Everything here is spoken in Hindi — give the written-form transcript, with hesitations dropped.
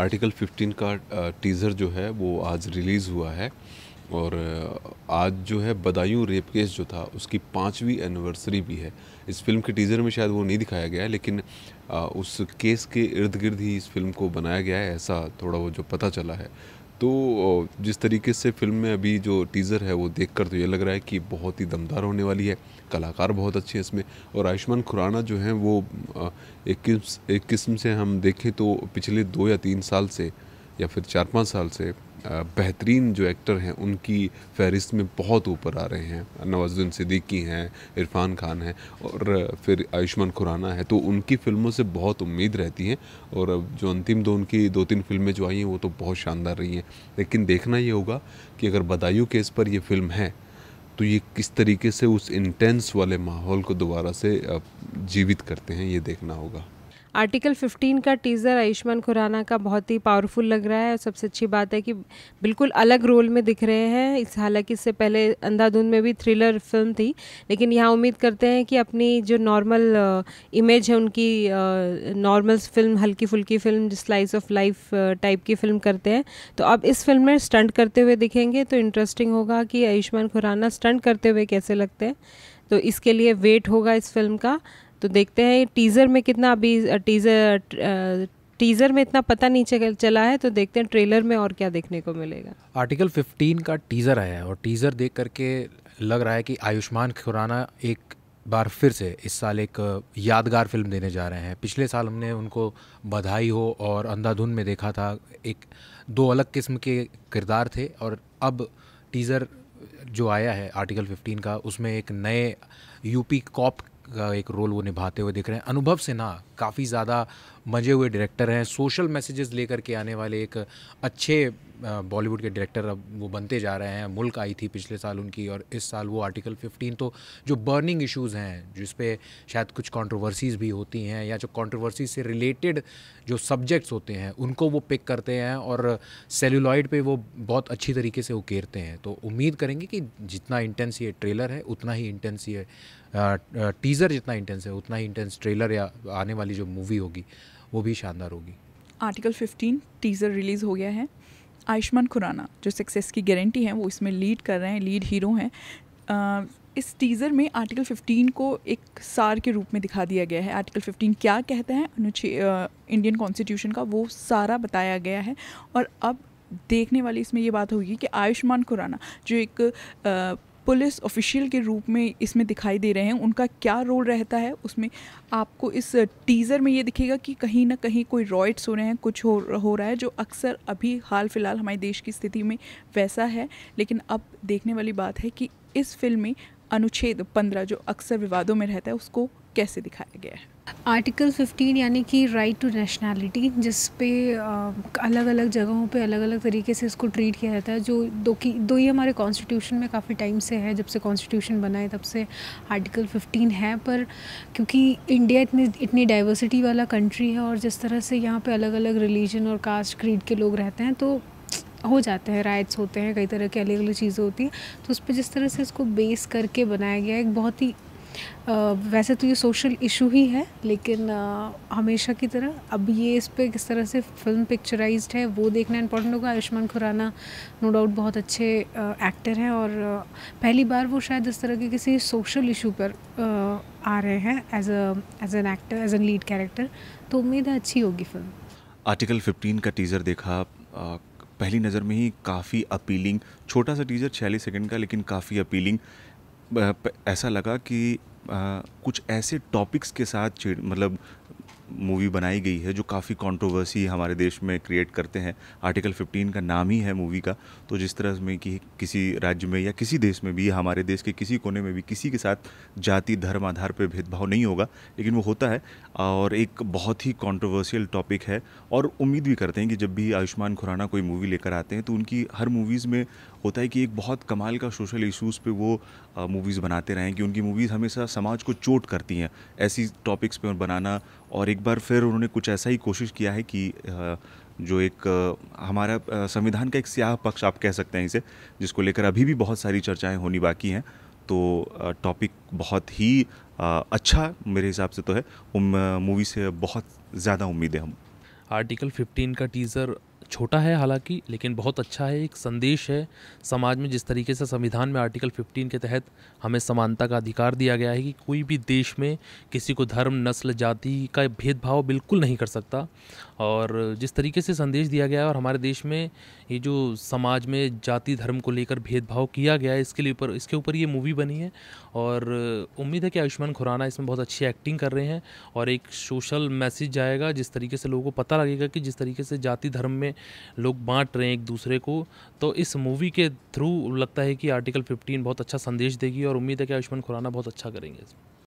आर्टिकल 15 का टीज़र जो है वो आज रिलीज़ हुआ है और आज जो है बदायूं रेप केस जो था उसकी 5वीं एनिवर्सरी भी है। इस फिल्म के टीज़र में शायद वो नहीं दिखाया गया है, लेकिन उस केस के इर्द गिर्द ही इस फिल्म को बनाया गया है, ऐसा थोड़ा वो जो पता चला है। तो जिस तरीके से फिल्म में अभी जो टीज़र है वो देखकर तो ये लग रहा है कि बहुत ही दमदार होने वाली है, कलाकार बहुत अच्छे हैं इसमें। और आयुष्मान खुराना जो हैं वो एक किस्म से हम देखें तो पिछले 2 या 3 साल से या फिर 4-5 साल से बेहतरीन जो एक्टर हैं उनकी फहरिस्त में बहुत ऊपर आ रहे हैं। नवाजुद्दीन सिद्दीकी हैं, इरफान खान हैं और फिर आयुष्मान खुराना है, तो उनकी फ़िल्मों से बहुत उम्मीद रहती है। और जो अंतिम दो उनकी 2-3 फिल्में जो आई हैं वो तो बहुत शानदार रही हैं, लेकिन देखना ये होगा कि अगर बदायूं केस पर ये फिल्म है तो ये किस तरीके से उस इंटेंस वाले माहौल को दोबारा से जीवित करते हैं, ये देखना होगा। आर्टिकल 15 का टीज़र आयुष्मान खुराना का बहुत ही पावरफुल लग रहा है और सबसे अच्छी बात है कि बिल्कुल अलग रोल में दिख रहे हैं। इस हालांकि इससे पहले अंधाधुन में भी थ्रिलर फिल्म थी, लेकिन यहाँ उम्मीद करते हैं कि अपनी जो नॉर्मल इमेज है उनकी, नॉर्मल फिल्म, हल्की फुल्की film, slice of life type की फिल्म करते हैं, तो अब इस फिल्म में स्टंट करते हुए दिखेंगे। तो इंटरेस्टिंग होगा कि आयुष्मान खुराना स्टंट करते हुए कैसे लगते हैं, तो इसके लिए वेट होगा इस फिल्म का। तो देखते हैं टीज़र में कितना, अभी टीज़र में इतना पता नहीं चला है, तो देखते हैं ट्रेलर में और क्या देखने को मिलेगा। आर्टिकल 15 का टीज़र आया है और टीज़र देख करके लग रहा है कि आयुष्मान खुराना एक बार फिर से इस साल एक यादगार फिल्म देने जा रहे हैं। पिछले साल हमने उनको बधाई हो और अंधाधुन में देखा था, एक 2 अलग किस्म के किरदार थे। और अब टीज़र जो आया है आर्टिकल 15 का, उसमें एक नए यूपी कॉप का एक रोल वो निभाते हुए दिख रहे हैं। अनुभव सिन्हा काफ़ी ज़्यादा मजे हुए डायरेक्टर हैं, सोशल मैसेजेस लेकर के आने वाले एक अच्छे बॉलीवुड के डायरेक्टर अब वो बनते जा रहे हैं। मुल्क आई थी पिछले साल उनकी, और इस साल वो आर्टिकल 15। तो जो बर्निंग इश्यूज़ हैं, जिस पे शायद कुछ कंट्रोवर्सीज़ भी होती हैं या जो कंट्रोवर्सी से रिलेटेड जो सब्जेक्ट्स होते हैं उनको वो पिक करते हैं और सेलुलॉइड पे वो बहुत अच्छी तरीके से उकेरते हैं। तो उम्मीद करेंगे कि जितना इंटेंस ये ट्रेलर है उतना ही इंटेंस ये टीज़र, जितना इंटेंस है उतना ही इंटेंस ट्रेलर या आने वाली जो मूवी होगी वो भी शानदार होगी। आर्टिकल 15 टीज़र रिलीज़ हो गया है। आयुष्मान खुराना जो सक्सेस की गारंटी है वो इसमें लीड कर रहे हैं, लीड हीरो हैं। इस टीज़र में आर्टिकल 15 को एक सार के रूप में दिखा दिया गया है। आर्टिकल 15 क्या कहता है, इंडियन कॉन्स्टिट्यूशन का, वो सारा बताया गया है। और अब देखने वाली इसमें ये बात होगी कि आयुष्मान खुराना जो एक पुलिस ऑफिशियल के रूप में इसमें दिखाई दे रहे हैं, उनका क्या रोल रहता है उसमें। आपको इस टीज़र में ये दिखेगा कि कहीं ना कहीं कोई रॉयट्स हो रहे हैं, कुछ हो रहा है जो अक्सर अभी हाल फिलहाल हमारे देश की स्थिति में वैसा है। लेकिन अब देखने वाली बात है कि इस फिल्म में अनुच्छेद 15 जो अक्सर विवादों में रहता है उसको कैसे दिखाया गया है। आर्टिकल 15 यानी कि राइट टू नेशनैलिटी, जिस पे अलग अलग जगहों पे अलग अलग तरीके से इसको ट्रीट किया जाता है, जो दो ही हमारे कॉन्स्टिट्यूशन में काफ़ी टाइम से है। जब से कॉन्स्टिट्यूशन बना है तब से आर्टिकल 15 है, पर क्योंकि इंडिया इतनी डाइवर्सिटी वाला कंट्री है और जिस तरह से यहाँ पे अलग अलग रिलीजन और कास्ट क्रीड के लोग रहते हैं, तो हो जाते हैं, राइट्स होते हैं, कई तरह की अलग अलग चीज़ें होती हैं। तो उस पर जिस तरह से इसको बेस करके बनाया गया है, एक बहुत ही वैसे तो ये सोशल इशू ही है, लेकिन हमेशा की तरह अब ये इस पर किस तरह से फिल्म पिक्चराइज्ड है वो देखना इम्पोर्टेंट होगा। आयुष्मान खुराना नो डाउट बहुत अच्छे एक्टर हैं और पहली बार वो शायद इस तरह के किसी सोशल इशू पर आ रहे हैं as an actor, as an lead character. तो उम्मीद है अच्छी होगी फिल्म। आर्टिकल 15 का टीज़र देखा, पहली नज़र में ही काफ़ी अपीलिंग, छोटा सा टीज़र 46 सेकेंड का, लेकिन काफ़ी अपीलिंग। ऐसा लगा कि कुछ ऐसे टॉपिक्स के साथ मूवी बनाई गई है जो काफ़ी कंट्रोवर्सी हमारे देश में क्रिएट करते हैं। आर्टिकल 15 का नाम ही है मूवी का, तो जिस तरह में कि किसी राज्य में या किसी देश में भी, हमारे देश के किसी कोने में भी किसी के साथ जाति धर्म आधार पर भेदभाव नहीं होगा, लेकिन वो होता है और एक बहुत ही कंट्रोवर्शियल टॉपिक है। और उम्मीद भी करते हैं कि जब भी आयुष्मान खुराना कोई मूवी लेकर आते हैं तो उनकी हर मूवीज़ में होता है कि एक बहुत कमाल का सोशल इशूज़ पे वो मूवीज़ बनाते रहें, कि उनकी मूवीज़ हमेशा समाज को चोट करती हैं ऐसी टॉपिक्स पे बनाना। और एक बार फिर उन्होंने कुछ ऐसा ही कोशिश किया है कि जो एक हमारा संविधान का एक स्याह पक्ष आप कह सकते हैं इसे, जिसको लेकर अभी भी बहुत सारी चर्चाएँ होनी बाकी हैं। तो टॉपिक बहुत ही अच्छा मेरे हिसाब से तो है, मूवी से बहुत ज़्यादा उम्मीदें हम। आर्टिकल 15 का टीज़र छोटा है हालांकि, लेकिन बहुत अच्छा है, एक संदेश है समाज में। जिस तरीके से संविधान में आर्टिकल 15 के तहत हमें समानता का अधिकार दिया गया है कि कोई भी देश में किसी को धर्म, नस्ल, जाति का भेदभाव बिल्कुल नहीं कर सकता, और जिस तरीके से संदेश दिया गया है, और हमारे देश में ये जो समाज में जाति धर्म को लेकर भेदभाव किया गया है, इसके ऊपर ये मूवी बनी है। और उम्मीद है कि आयुष्मान खुराना इसमें बहुत अच्छी एक्टिंग कर रहे हैं और एक सोशल मैसेज जाएगा, जिस तरीके से लोगों को पता लगेगा कि जिस तरीके से जाति धर्म में लोग बांट रहे हैं एक दूसरे को, तो इस मूवी के थ्रू लगता है कि आर्टिकल 15 बहुत अच्छा संदेश देगी और उम्मीद है कि आयुष्मान खुराना बहुत अच्छा करेंगे इसमें।